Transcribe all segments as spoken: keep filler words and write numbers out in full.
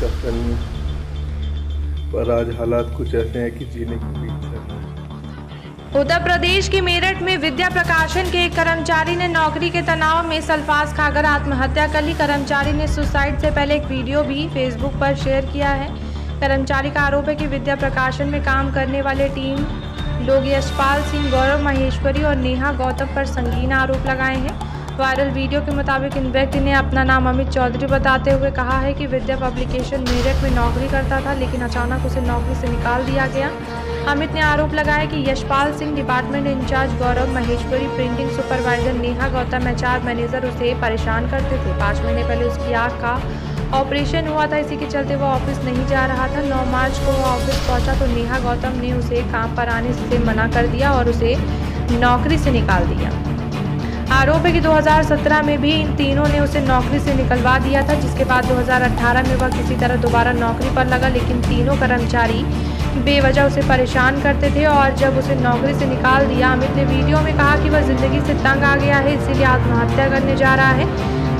चौहत्तर में, पर आज हालात कुछ ऐसे हैं कि जीने की बीच है। उत्तर प्रदेश के मेरठ में विद्या प्रकाशन के एक कर्मचारी ने नौकरी के तनाव में सल्फास खाकर आत्महत्या कर ली। कर्मचारी ने सुसाइड से पहले एक वीडियो भी फेसबुक पर शेयर किया है। कर्मचारी का आरोप है कि विद्या प्रकाशन में काम करने वाले टीम लोग यशपाल सिंह, गौरव माहेश्वरी और नेहा गौतम पर संगीन आरोप लगाए हैं। वायरल वीडियो के मुताबिक इन व्यक्ति ने अपना नाम अमित चौधरी बताते हुए कहा है कि विद्या पब्लिकेशन मेरठ में नौकरी करता था, लेकिन अचानक उसे नौकरी से निकाल दिया गया। अमित ने आरोप लगाया कि Yashpal Singh department incharge, Gaurav Maheshwari printing supervisor, Neha Gautam HR manager उसे परेशान करते थे। पाँच महीने पहले उसकी आँख का ऑपरेशन हुआ था, इसी के चलते वह ऑफिस नहीं जा रहा था। नौ मार्च को वह ऑफिस पहुँचा तो नेहा गौतम ने उसे काम पर आने से मना कर दिया और उसे नौकरी से निकाल दिया। आरोप है कि दो हज़ार सत्रह में भी इन तीनों ने उसे नौकरी से निकलवा दिया था, जिसके बाद दो हज़ार अठारह में वह किसी तरह दोबारा नौकरी पर लगा, लेकिन तीनों कर्मचारी बेवजह उसे परेशान करते थे और जब उसे नौकरी से निकाल दिया। अमित ने वीडियो में कहा कि वह ज़िंदगी से तंग आ गया है, इसीलिए आत्महत्या करने जा रहा है,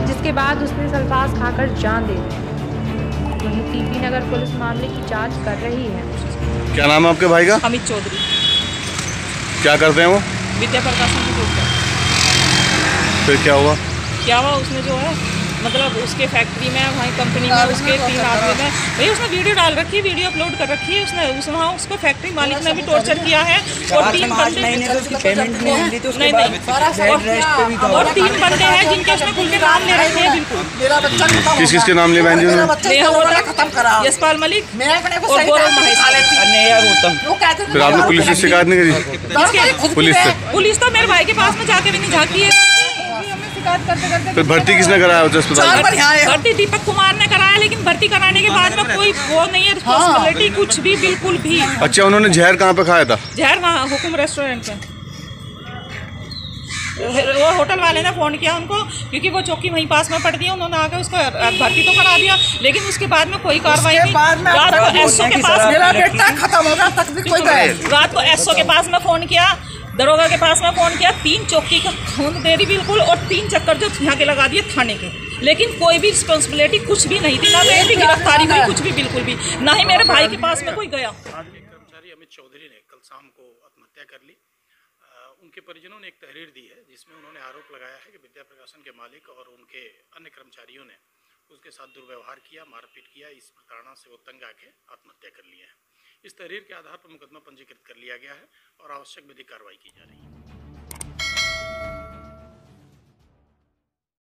जिसके बाद उसने सल्फास खाकर जान दे दी। वहीं टीपी नगर पुलिस मामले की जाँच कर रही है। क्या नाम है आपके भाई का? अमित चौधरी। क्या करते हैं वो? विद्या प्रकाशन की। फिर क्या हुआ? क्या हुआ उसने जो है मतलब उसके फैक्ट्री में, वहीं कंपनी में उसके तीन आदमी में भाई उसने वीडियो डाल रखी है, वीडियो अपलोड कर रखी है उसने। उस वहाँ उसको फैक्ट्री मालिक ने भी टॉर्चर किया है और तीन बंदे और तीन बंदे हैं जिनके उसने खुल के नाम ले रखे हैं। बिल्कुल। किस किस के नाम ले? यशपाल मलिक और गौरव महेश्वरी। फिर आपने पुलिस से शिकायत नहीं करी? पुलिस पुलिस तो मेरे भाई के पास में जाके भी नहीं झाँकी है। करते करते तो भर्ती किसने कराया उस अस्पताल में? भर्ती दीपक कुमार ने कराया, लेकिन भर्ती कराने के बाद में कोई वो नहीं है रिस्पॉन्सिबिलिटी कुछ भी, बिल्कुल भी। अच्छा, उन्होंने जहर कहाँ पे खाया था? जहर वहाँ हुकुम रेस्टोरेंट में। वो होटल वाले ने फ़ोन किया उनको, क्योंकि वो चौकी वहीं पास में पड़ती है। उन्होंने आकर उसको भर्ती तो करा दिया, लेकिन उसके बाद में कोई कार्रवाई नहीं। रात को एसओ के पास मेरा बेटा खत्म होगा तक भी कोई नहीं। रात को एसओ के पास में फ़ोन किया, दरोगा के पास में फ़ोन किया, तीन चौकी का खून दे दी बिल्कुल, और तीन चक्कर जो यहाँ के लगा दिए थाने के, लेकिन कोई भी रिस्पॉन्सिबिलिटी कुछ भी नहीं थी। ना मेरी गिरफ्तारी हुई कुछ भी, बिल्कुल भी ना ही मेरे भाई के पास में कोई गया। कर्मचारी अमित चौधरी ने कल शाम को आत्महत्या कर ली। उनके परिजनों ने एक तहरीर दी है जिसमें उन्होंने आरोप लगाया है कि विद्या प्रकाशन के मालिक और उनके अन्य कर्मचारियों ने उसके साथ दुर्व्यवहार किया, मारपीट किया। इस प्रताड़ना से वो तंग आके आत्महत्या कर लिया है। इस तहरीर के आधार पर मुकदमा पंजीकृत कर लिया गया है और आवश्यक विधिक कार्रवाई की जा रही है।